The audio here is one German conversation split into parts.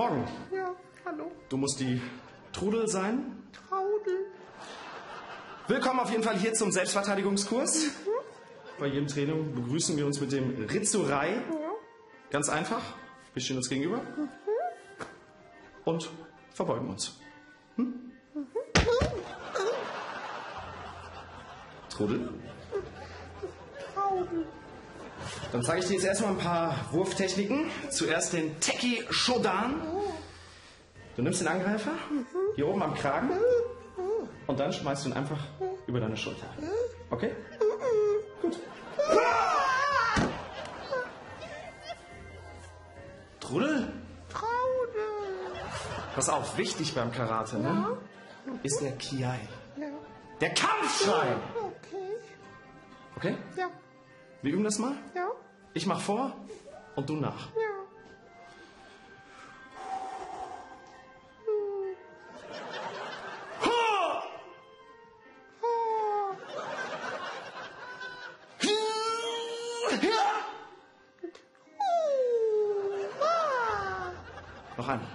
Morgen. Ja, hallo. Du musst die Trudel sein. Traudl. Willkommen auf jeden Fall hier zum Selbstverteidigungskurs. Mhm. Bei jedem Training begrüßen wir uns mit dem Ritzurei. Ja. Ganz einfach. Wir stehen uns gegenüber. Mhm. Und verbeugen uns. Hm? Mhm. Trudel? Traudl. Dann zeige ich dir jetzt erstmal ein paar Wurftechniken. Zuerst den Teki Shodan. Du nimmst den Angreifer, hier oben am Kragen, und dann schmeißt du ihn einfach über deine Schulter. Okay? Gut. Trudel? Trudel. Pass auf, wichtig beim Karate, ne? Ist der Kiai. Der Kampfschrei. Okay. Okay? Ja. Wir üben das mal? Ja. Ich mach vor und du nach. Ja. Ha! Ha! Ha! Noch einmal.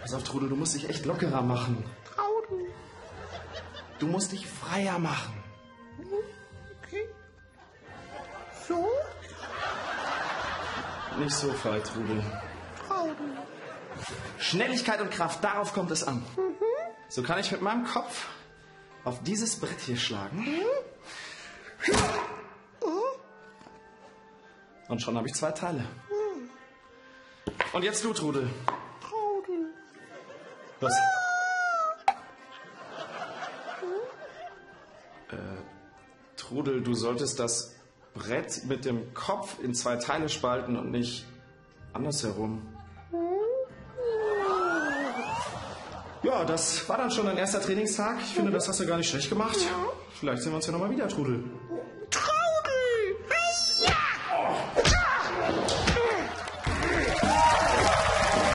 Pass auf, Trudel, du musst dich echt lockerer machen. Traudl. Du musst dich freier machen. Okay. So? Nicht so frei, Trudel. Traudl. Schnelligkeit und Kraft, darauf kommt es an. Mhm. So kann ich mit meinem Kopf auf dieses Brett hier schlagen. Mhm. Und schon habe ich zwei Teile. Mhm. Und jetzt du, Trudel. Was? Trudel, du solltest das Brett mit dem Kopf in zwei Teile spalten und nicht andersherum. Ja, das war dann schon dein erster Trainingstag. Ich finde, das hast du gar nicht schlecht gemacht. Vielleicht sehen wir uns ja nochmal wieder, Trudel.